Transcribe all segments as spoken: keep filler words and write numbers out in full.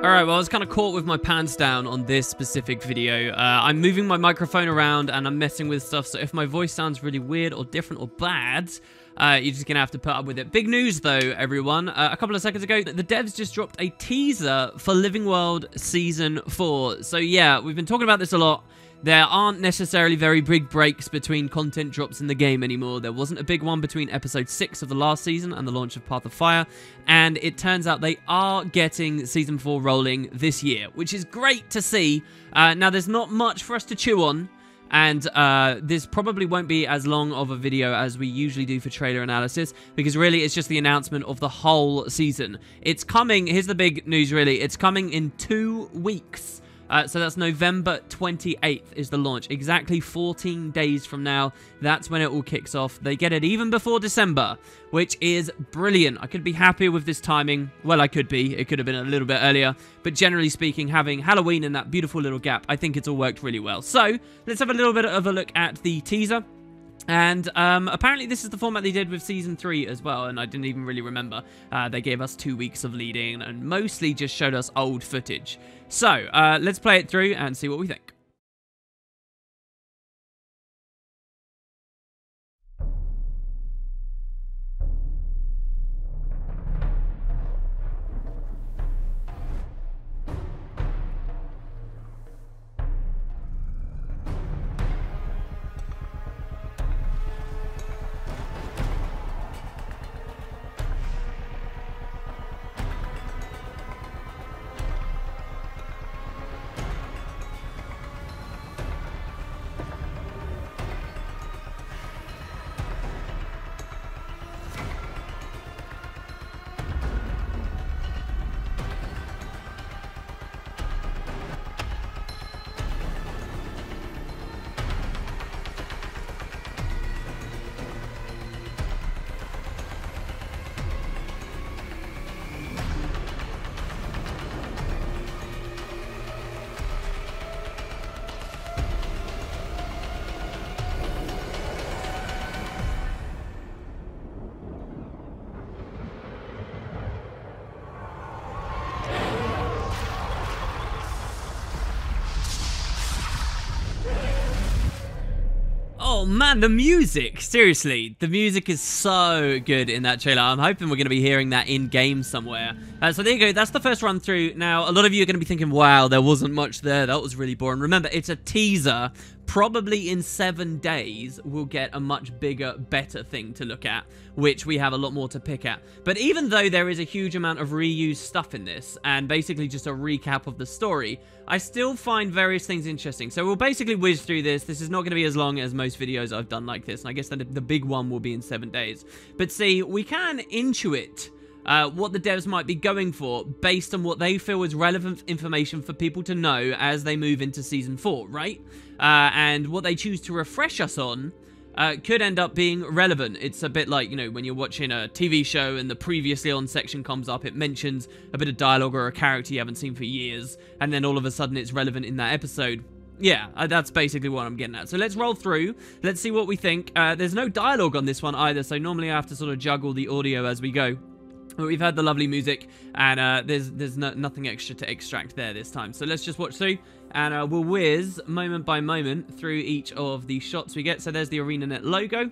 Alright, well I was kind of caught with my pants down on this specific video. Uh, I'm moving my microphone around and I'm messing with stuff, so if my voice sounds really weird or different or bad, uh, you're just going to have to put up with it. Big news though, everyone. Uh, a couple of seconds ago, the devs just dropped a teaser for Living World Season four. So yeah, we've been talking about this a lot. There aren't necessarily very big breaks between content drops in the game anymore. There wasn't a big one between episode six of the last season and the launch of Path of Fire. And it turns out they are getting season four rolling this year, which is great to see. Uh, now, there's not much for us to chew on. And uh, this probably won't be as long of a video as we usually do for trailer analysis, because really it's just the announcement of the whole season. It's coming, here's the big news really, it's coming in two weeks. Uh, so that's November twenty-eighth is the launch. Exactly fourteen days from now, that's when it all kicks off. They get it even before December, which is brilliant. I could be happier with this timing. Well, I could be. It could have been a little bit earlier. But generally speaking, having Halloween and that beautiful little gap, I think it's all worked really well. So let's have a little bit of a look at the teaser. And um, apparently this is the format they did with Season three as well, and I didn't even really remember. Uh, they gave us two weeks of leading and mostly just showed us old footage. So, uh, let's play it through and see what we think. Oh man, the music! Seriously, the music is so good in that trailer. I'm hoping we're going to be hearing that in-game somewhere. Uh, so there you go, that's the first run-through. Now, a lot of you are going to be thinking, wow, there wasn't much there, that was really boring. Remember, it's a teaser. Probably in seven days, we'll get a much bigger, better thing to look at, which we have a lot more to pick at. But even though there is a huge amount of reused stuff in this, and basically just a recap of the story, I still find various things interesting. So we'll basically whiz through this. This is not going to be as long as most videos I've done like this, and I guess the, the big one will be in seven days. But see, we can intuit Uh, what the devs might be going for based on what they feel is relevant information for people to know as they move into Season four, right? Uh, and what they choose to refresh us on uh, could end up being relevant. It's a bit like, you know, when you're watching a T V show and the previously on section comes up, it mentions a bit of dialogue or a character you haven't seen for years, and then all of a sudden it's relevant in that episode. Yeah, uh, that's basically what I'm getting at. So let's roll through. Let's see what we think. Uh, there's no dialogue on this one either, so normally I have to sort of juggle the audio as we go. We've had the lovely music, and uh, there's there's no, nothing extra to extract there this time. So let's just watch through, and uh, we'll whiz moment by moment through each of the shots we get. So there's the ArenaNet logo.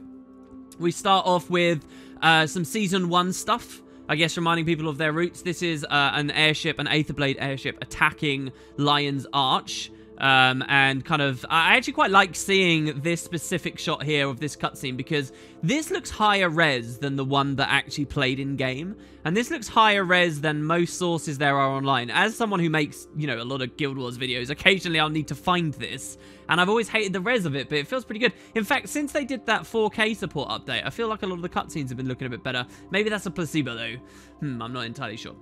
We start off with uh, some Season one stuff, I guess reminding people of their roots. This is uh, an airship, an Aetherblade airship, attacking Lion's Arch. Um, and kind of, I actually quite like seeing this specific shot here of this cutscene, because this looks higher res than the one that actually played in game, and this looks higher res than most sources there are online. As someone who makes, you know, a lot of Guild Wars videos, occasionally I'll need to find this, and I've always hated the res of it, but it feels pretty good. In fact, since they did that four K support update, I feel like a lot of the cutscenes have been looking a bit better. Maybe that's a placebo though. Hmm, I'm not entirely sure.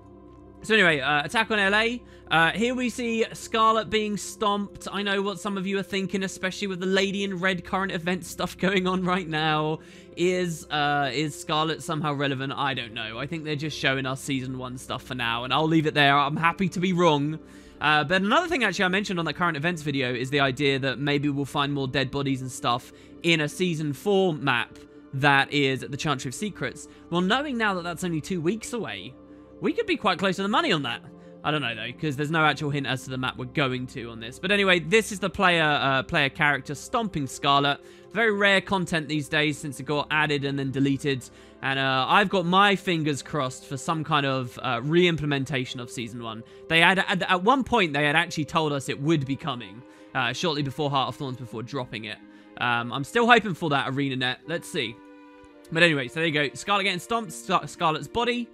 So anyway, uh, attack on L A. Uh, here we see Scarlet being stomped. I know what some of you are thinking, especially with the Lady in Red current event stuff going on right now. Is uh, is Scarlet somehow relevant? I don't know. I think they're just showing us Season one stuff for now, and I'll leave it there. I'm happy to be wrong. Uh, but another thing actually I mentioned on that current events video is the idea that maybe we'll find more dead bodies and stuff in a Season four map that is the Chantry of Secrets. Well, knowing now that that's only two weeks away, We could be quite close to the money on that. I don't know, though, because there's no actual hint as to the map we're going to on this. But anyway, this is the player uh, player character, Stomping Scarlet. Very rare content these days since it got added and then deleted. And uh, I've got my fingers crossed for some kind of uh, re-implementation of Season one. They had, at, at one point, they had actually told us it would be coming uh, shortly before Heart of Thorns, before dropping it. Um, I'm still hoping for that, ArenaNet. Let's see. But anyway, so there you go. Scarlet getting stomped, Scar Scarlet's body.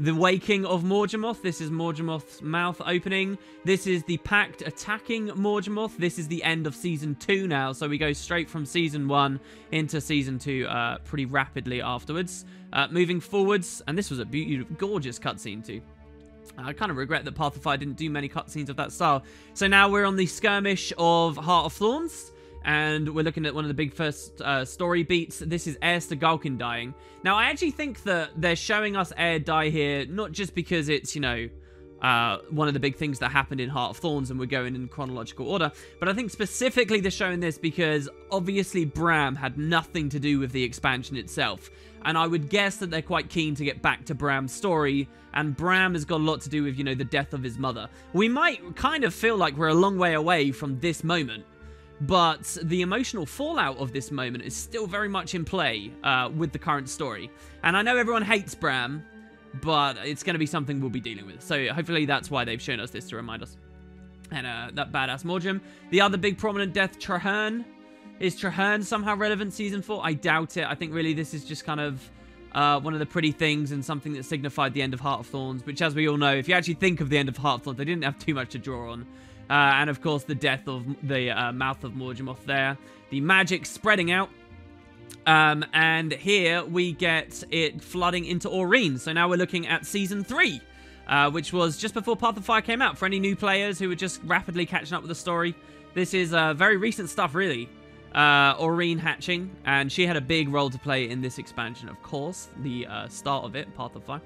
The Waking of Mordremoth. This is Mordremoth's mouth opening. This is the Pact attacking Mordremoth. This is the end of Season two now. So we go straight from Season one into Season two uh, pretty rapidly afterwards. Uh, moving forwards, and this was a beautiful, gorgeous cutscene too. I kind of regret that Path of Fire didn't do many cutscenes of that style. So now we're on the skirmish of Heart of Thorns. And we're looking at one of the big first uh, story beats. This is Eir Stegalkin dying. Now, I actually think that they're showing us Eir die here, not just because it's, you know, uh, one of the big things that happened in Heart of Thorns and we're going in chronological order. But I think specifically they're showing this because obviously Bram had nothing to do with the expansion itself. And I would guess that they're quite keen to get back to Bram's story. And Bram has got a lot to do with, you know, the death of his mother. We might kind of feel like we're a long way away from this moment. But the emotional fallout of this moment is still very much in play uh, with the current story. And I know everyone hates Bram, but it's going to be something we'll be dealing with. So hopefully that's why they've shown us this to remind us. And uh, that badass Mordrem. The other big prominent death, Traherne. Is Traherne somehow relevant Season four? I doubt it. I think really this is just kind of uh, one of the pretty things and something that signified the end of Heart of Thorns. Which, as we all know, if you actually think of the end of Heart of Thorns, they didn't have too much to draw on. Uh, and, of course, the death of the uh, mouth of Mordremoth there. The magic spreading out. Um, and here we get it flooding into Aurene. So now we're looking at Season three, uh, which was just before Path of Fire came out. For any new players who were just rapidly catching up with the story, this is uh, very recent stuff, really. Uh, Aurene hatching, and she had a big role to play in this expansion, of course. The uh, start of it, Path of Fire.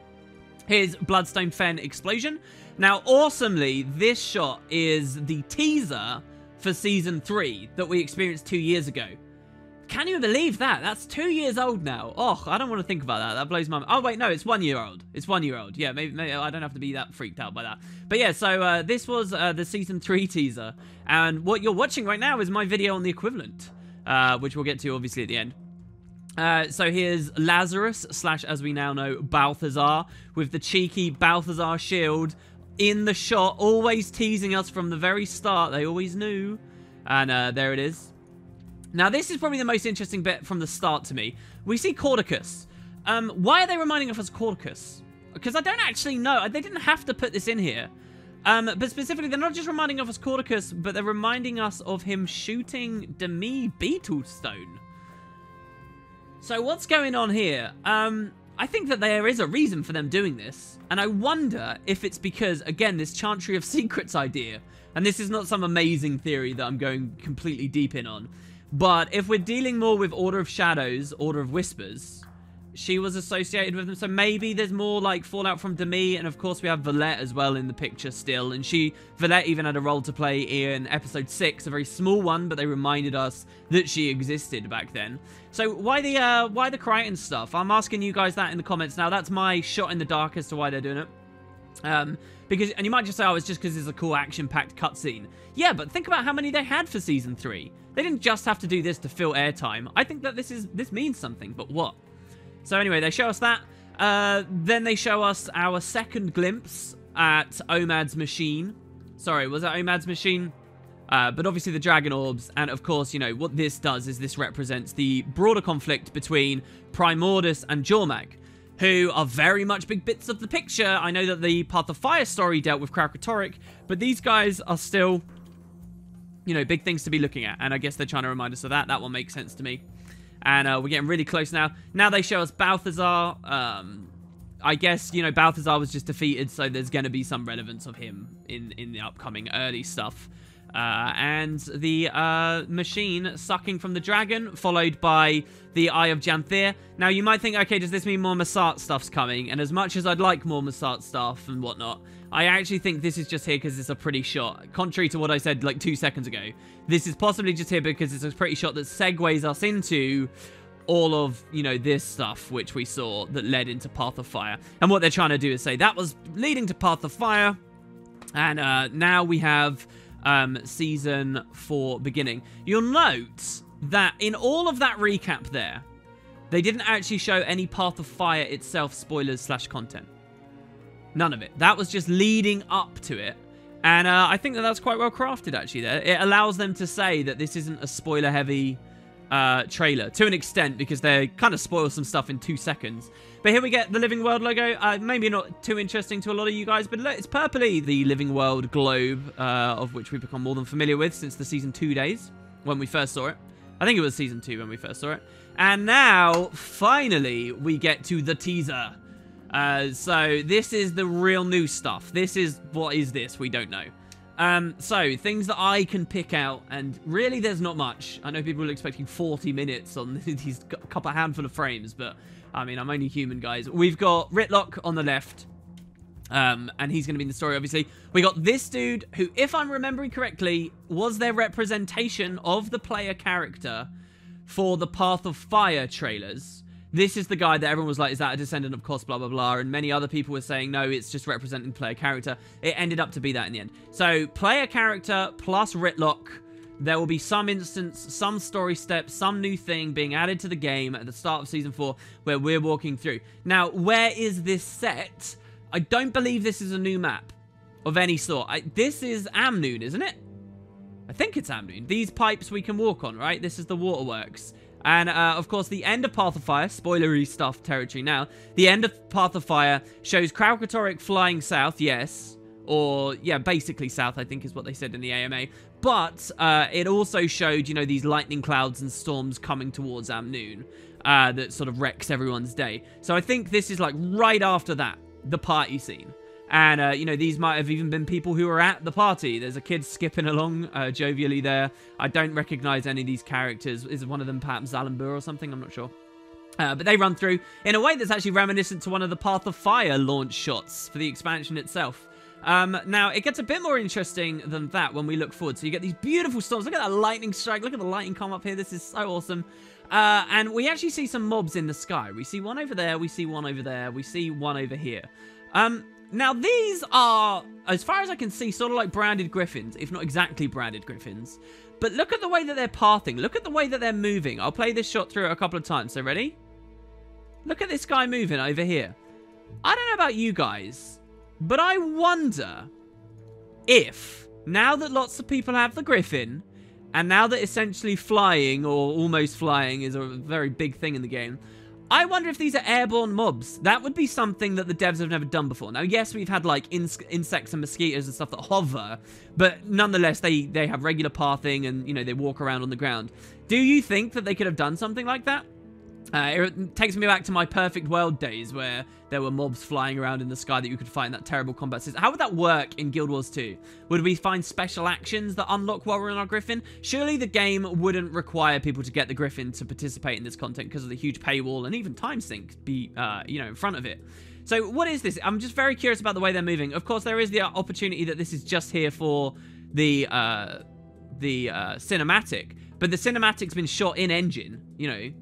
Here's Bloodstone Fen explosion. Now, awesomely, this shot is the teaser for Season three that we experienced two years ago. Can you believe that? That's two years old now. Oh, I don't want to think about that. That blows my mind. Oh, wait, no, it's one year old. It's one year old. Yeah, maybe, maybe I don't have to be that freaked out by that. But yeah, so uh, this was uh, the Season three teaser. And what you're watching right now is my video on the equivalent, uh, which we'll get to, obviously, at the end. Uh, so here's Lazarus, slash, as we now know, Balthazar, with the cheeky Balthazar shield in the shot, always teasing us from the very start. They always knew. And uh, there it is. Now, this is probably the most interesting bit from the start to me. We see Corticus. Um, why are they reminding us of Corticus? Because I don't actually know. They didn't have to put this in here. Um, but specifically, they're not just reminding us of Corticus, but they're reminding us of him shooting Demi Beetlestone. So what's going on here? Um, I think that there is a reason for them doing this. And I wonder if it's because, again, this Chantry of Secrets idea. And this is not some amazing theory that I'm going completely deep in on. But if we're dealing more with Order of Shadows, Order of Whispers, she was associated with them. So maybe there's more, like, fallout from Demi. And, of course, we have Valette as well in the picture still. And she, Valette even had a role to play in Episode six. A very small one, but they reminded us that she existed back then. So why the uh, why the Crichton stuff? I'm asking you guys that in the comments now. That's my shot in the dark as to why they're doing it. Um, because and you might just say, oh, it's just because it's a cool action-packed cutscene. Yeah, but think about how many they had for Season three. They didn't just have to do this to fill airtime. I think that this is this means something, but what? So anyway, they show us that. Uh, then they show us our second glimpse at Omad's machine. Sorry, was that Omad's machine? Uh, but obviously the dragon orbs, and of course, you know, what this does is this represents the broader conflict between Primordus and Jormag, who are very much big bits of the picture. I know that the Path of Fire story dealt with Krakatorrik, but these guys are still, you know, big things to be looking at, and I guess they're trying to remind us of that. That one makes sense to me. And uh, we're getting really close now. Now they show us Balthazar. Um, I guess, you know, Balthazar was just defeated, so there's going to be some relevance of him in, in the upcoming early stuff. Uh, and the uh, machine sucking from the dragon, followed by the Eye of Janthir. Now, you might think, okay, does this mean more Messart stuff's coming? And as much as I'd like more Messart stuff and whatnot, I actually think this is just here because it's a pretty shot. Contrary to what I said, like, two seconds ago. This is possibly just here because it's a pretty shot that segues us into all of, you know, this stuff which we saw that led into Path of Fire. And what they're trying to do is say that was leading to Path of Fire, and uh, now we have um, Season four beginning. You'll note that in all of that recap there, they didn't actually show any Path of Fire itself spoilers slash content. None of it. That was just leading up to it. And uh, I think that that's quite well crafted, actually, there. It allows them to say that this isn't a spoiler-heavy uh, trailer, to an extent, because they kind of spoil some stuff in two seconds. But here we get the Living World logo. Uh, maybe not too interesting to a lot of you guys, but look, it's purpley, the Living World globe, uh, of which we've become more than familiar with since the Season two days, when we first saw it. I think it was Season two when we first saw it. And now, finally, we get to the teaser. Uh, so, this is the real new stuff. This is... What is this? We don't know. Um, so, things that I can pick out, and really there's not much. I know people are expecting forty minutes on these couple handful of frames, but, I mean, I'm only human, guys. We've got Ritlock on the left, um, and he's going to be in the story, obviously. We got this dude, who, if I'm remembering correctly, was their representation of the player character for the Path of Fire trailers. This is the guy that everyone was like, is that a descendant of Kos, blah, blah, blah. And many other people were saying, no, it's just representing player character. It ended up to be that in the end. So, player character plus Ritlock. There will be some instance, some story step, some new thing being added to the game at the start of Season four where we're walking through. Now, where is this set? I don't believe this is a new map of any sort. I, this is Amnoon, isn't it? I think it's Amnoon. These pipes we can walk on, right? This is the waterworks. And, uh, of course, the end of Path of Fire, spoilery stuff territory now, the end of Path of Fire shows Krakatorrik flying south, yes, or, yeah, basically south, I think is what they said in the A M A, but uh, it also showed, you know, these lightning clouds and storms coming towards Amnoon uh, that sort of wrecks everyone's day. So I think this is, like, right after that, the party scene. And, uh, you know, these might have even been people who were at the party. There's a kid skipping along uh, jovially there. I don't recognize any of these characters. Is one of them perhaps Zalambour or something? I'm not sure. Uh, but they run through in a way that's actually reminiscent to one of the Path of Fire launch shots for the expansion itself. Um, now, it gets a bit more interesting than that when we look forward. So you get these beautiful storms. Look at that lightning strike. Look at the lightning come up here. This is so awesome. Uh, and we actually see some mobs in the sky. We see one over there. We see one over there. We see one over here. Um... Now, these are, as far as I can see, sort of like branded griffins, if not exactly branded griffins. But look at the way that they're pathing. Look at the way that they're moving. I'll play this shot through a couple of times. So, ready? Look at this guy moving over here. I don't know about you guys, but I wonder if, now that lots of people have the griffin, and now that essentially flying, or almost flying, is a very big thing in the game, I wonder if these are airborne mobs. That would be something that the devs have never done before. Now, yes, we've had, like, in insects and mosquitoes and stuff that hover, but nonetheless, they, they have regular pathing and, you know, they walk around on the ground. Do you think that they could have done something like that? Uh, it takes me back to my Perfect World days where there were mobs flying around in the sky that you could fight in that terrible combat system. How would that work in Guild Wars two? Would we find special actions that unlock while we're in our griffin? Surely the game wouldn't require people to get the griffin to participate in this content because of the huge paywall and even time sync be, uh, you know, in front of it. So what is this? I'm just very curious about the way they're moving. Of course, there is the opportunity that this is just here for the, uh, the uh, cinematic. But the cinematic's been shot in-engine, you know.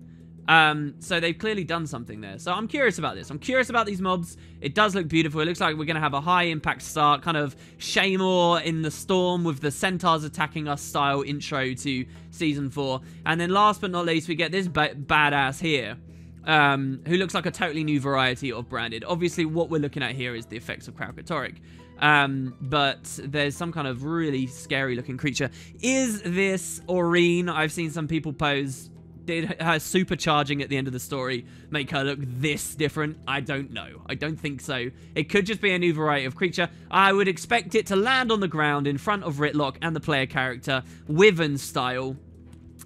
Um, so they've clearly done something there. So I'm curious about this. I'm curious about these mobs. It does look beautiful. It looks like we're going to have a high-impact start, kind of Shaemoor in the storm with the centaurs attacking us style intro to Season four. And then last but not least, we get this ba badass here, um, who looks like a totally new variety of branded. Obviously, what we're looking at here is the effects of Krakatorrik. Um, but there's some kind of really scary-looking creature. Is this Aurene? I've seen some people pose... Did her supercharging at the end of the story make her look this different? I don't know. I don't think so. It could just be a new variety of creature. I would expect it to land on the ground in front of Ritlock and the player character, Wyvern style,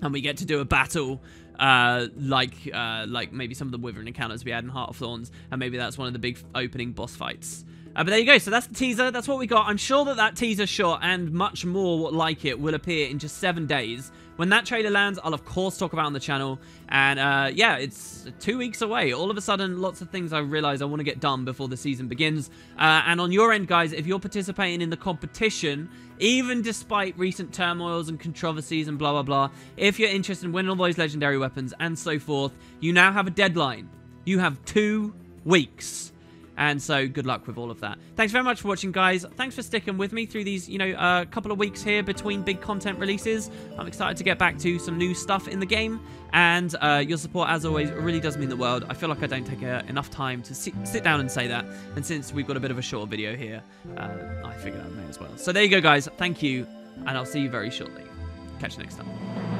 and we get to do a battle uh, like uh, like maybe some of the Wyvern encounters we had in Heart of Thorns, and maybe that's one of the big opening boss fights. Uh, but there you go. So that's the teaser. That's what we got. I'm sure that that teaser shot and much more like it will appear in just seven days When that trailer lands, I'll of course talk about it on the channel. And uh, yeah, it's two weeks away. All of a sudden, lots of things I realize I want to get done before the season begins. Uh, and on your end, guys, if you're participating in the competition, even despite recent turmoils and controversies and blah, blah, blah, if you're interested in winning all those legendary weapons and so forth, you now have a deadline. You have two weeks. And so good luck with all of that. Thanks very much for watching, guys. Thanks for sticking with me through these, you know, uh, couple of weeks here between big content releases. I'm excited to get back to some new stuff in the game. And uh, your support, as always, really does mean the world. I feel like I don't take uh, enough time to sit, sit down and say that. And since we've got a bit of a shorter video here, uh, I figured I may as well. So there you go, guys. Thank you. And I'll see you very shortly. Catch you next time.